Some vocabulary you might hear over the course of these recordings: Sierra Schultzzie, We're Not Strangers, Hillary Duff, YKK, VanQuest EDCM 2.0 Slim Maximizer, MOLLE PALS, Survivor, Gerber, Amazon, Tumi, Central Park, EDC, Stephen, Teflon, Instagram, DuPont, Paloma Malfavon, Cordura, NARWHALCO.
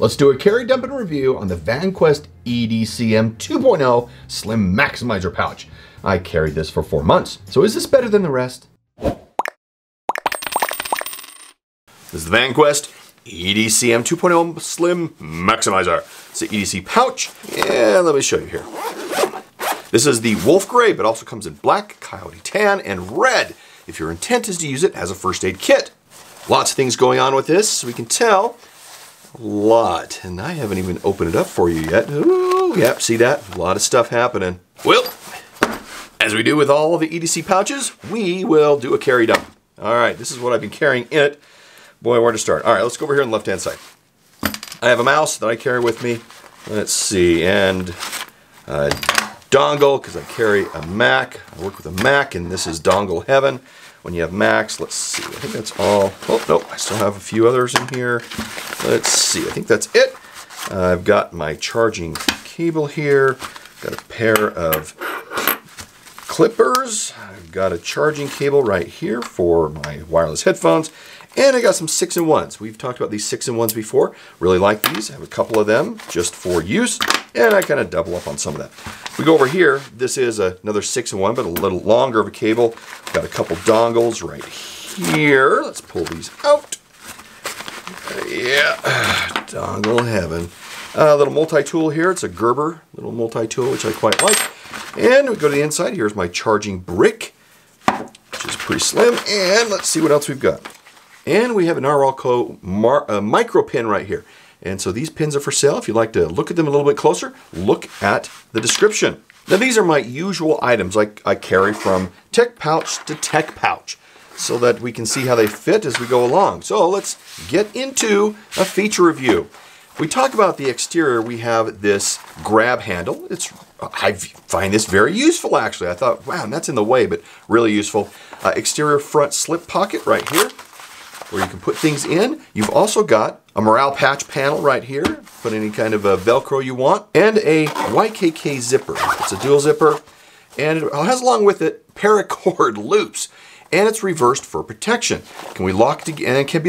Let's do a carry, dump, and review on the VanQuest EDCM 2.0 Slim Maximizer pouch. I carried this for 4 months. So is this better than the rest? This is the VanQuest EDCM 2.0 Slim Maximizer. It's the EDC pouch, and let me show you here. This is the wolf gray, but also comes in black, coyote tan, and red, if your intent is to use it as a first aid kit. Lots of things going on with this, we can tell. A lot, and I haven't even opened it up for you yet. Ooh, yep, see that? A lot of stuff happening. Well, as we do with all of the EDC pouches, we will do a carry dump. All right, this is what I've been carrying in it. Boy, where to start? All right, let's go over here on the left-hand side. I have a mouse that I carry with me. Let's see, and dongle, because I carry a Mac. I work with a Mac, and this is dongle heaven. When you have Macs, let's see, I think that's all. Oh, no, I still have a few others in here. Let's see, I think that's it. I've got my charging cable here. Got a pair of clippers. I've got a charging cable right here for my wireless headphones. And I got some 6-in-1s. We've talked about these 6-in-1s before. Really like these. I have a couple of them just for use. And I kind of double up on some of that. If we go over here, this is another 6-in-1, but a little longer of a cable. Got a couple dongles right here. Let's pull these out. Yeah, dongle heaven. A little multi-tool here. It's a Gerber little multi-tool, which I quite like. And we go to the inside. Here's my charging brick, which is pretty slim. And let's see what else we've got. And we have an NARWHALCO micro pin right here. And so these pins are for sale. If you'd like to look at them a little bit closer, look at the description. Now these are my usual items I carry from tech pouch to tech pouch so that we can see how they fit as we go along. So let's get into a feature review. We talk about the exterior. We have this grab handle. I find this very useful actually. I thought, wow, that's in the way, but really useful. Exterior front slip pocket right here, where you can put things in. You've also got a morale patch panel right here. Put any kind of Velcro you want. And a YKK zipper. It's a dual zipper. And it has along with it paracord loops. And it's reversed for protection. It can be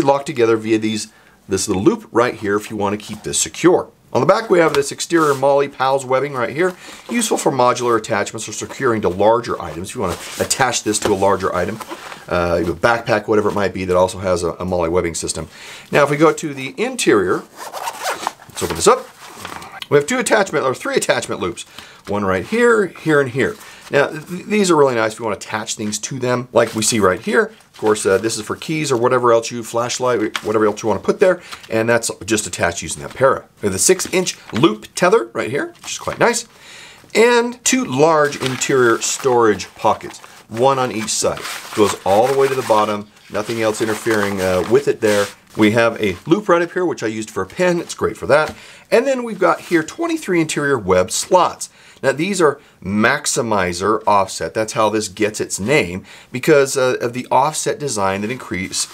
locked together via this little loop right here if you want to keep this secure. On the back we have this exterior MOLLE PALS webbing right here. Useful for modular attachments or securing to larger items. If you want to attach this to a larger item, a backpack, whatever it might be, that also has a MOLLE webbing system. Now if we go to the interior, let's open this up. We have three attachment loops. One right here, here, and here. Now these are really nice if you want to attach things to them, like we see right here. Of course, this is for keys or whatever else you, flashlight, whatever else you want to put there, and that's just attached using that para. We have the 6-inch loop tether right here, which is quite nice, and two large interior storage pockets, one on each side. Goes all the way to the bottom, nothing else interfering with it there. We have a loop right up here, which I used for a pen. It's great for that. And then we've got here 23 interior web slots. Now these are Maximizer offset. That's how this gets its name, because of the offset design that increases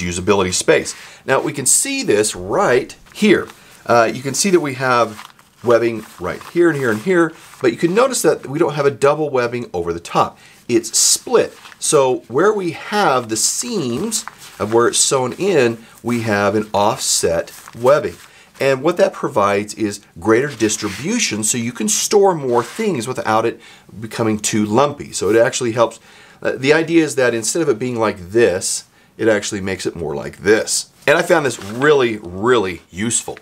usability space. Now we can see this right here. You can see that we have webbing right here and here and here, but you can notice that we don't have a double webbing over the top. It's split. So where we have the seams of where it's sewn in, we have an offset webbing. And what that provides is greater distribution, so you can store more things without it becoming too lumpy. So it actually helps. The idea is that instead of it being like this, it actually makes it more like this. And I found this really, really useful.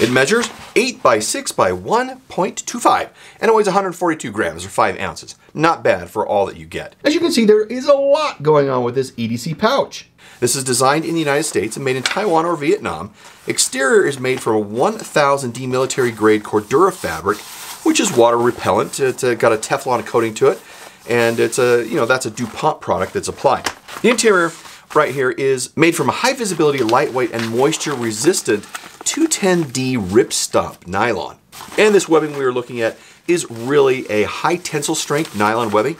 It measures 8 by 6 by 1.25 and it weighs 142 grams or 5 ounces. Not bad for all that you get. As you can see, there is a lot going on with this EDC pouch. This is designed in the United States and made in Taiwan or Vietnam. Exterior is made from a 1000D military grade Cordura fabric, which is water repellent. It's got a Teflon coating to it, and it's that's a DuPont product that's applied. The interior right here is made from a high visibility, lightweight, and moisture resistant 210D ripstop nylon. And this webbing we were looking at is really a high tensile strength nylon webbing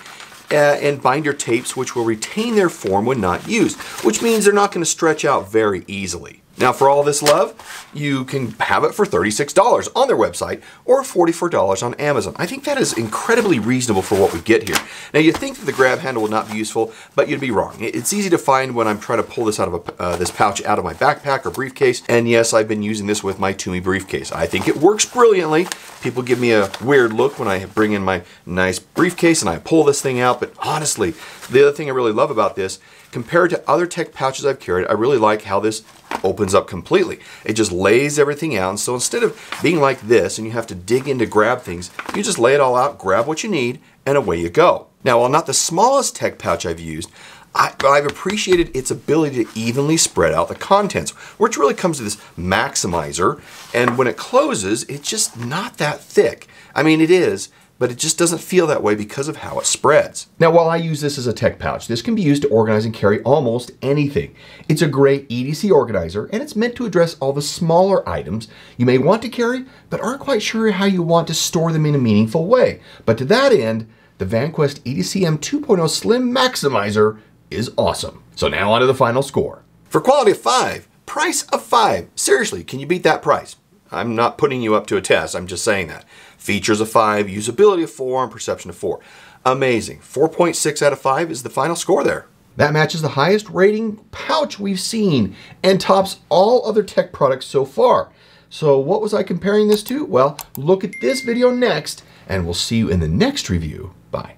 and binder tapes, which will retain their form when not used, which means they're not going to stretch out very easily. Now, for all this love, you can have it for $36 on their website or $44 on Amazon. I think that is incredibly reasonable for what we get here. Now, you'd think that the grab handle would not be useful, but you'd be wrong. It's easy to find when I'm trying to pull this out of a, this pouch out of my backpack or briefcase. And yes, I've been using this with my Tumi briefcase. I think it works brilliantly. People give me a weird look when I bring in my nice briefcase and I pull this thing out, but honestly, the other thing I really love about this, compared to other tech pouches I've carried, I really like how this opens up completely. It just lays everything out. And so instead of being like this and you have to dig in to grab things, you just lay it all out, grab what you need, and away you go. Now, while not the smallest tech pouch I've used, I've appreciated its ability to evenly spread out the contents, which really comes to this maximizer. And when it closes, it's just not that thick. I mean, it is, but it just doesn't feel that way because of how it spreads. Now, while I use this as a tech pouch, this can be used to organize and carry almost anything. It's a great EDC organizer, and it's meant to address all the smaller items you may want to carry, but aren't quite sure how you want to store them in a meaningful way. But to that end, the VanQuest EDCM 2.0 Slim Maximizer is awesome. So now onto the final score. For quality of 5, price of 5. Seriously, can you beat that price? I'm not putting you up to a test, I'm just saying that. Features of 5, usability of 4, and perception of 4. Amazing. 4.6 out of 5 is the final score there. That matches the highest rating pouch we've seen and tops all other tech products so far. So what was I comparing this to? Well, look at this video next, and we'll see you in the next review. Bye.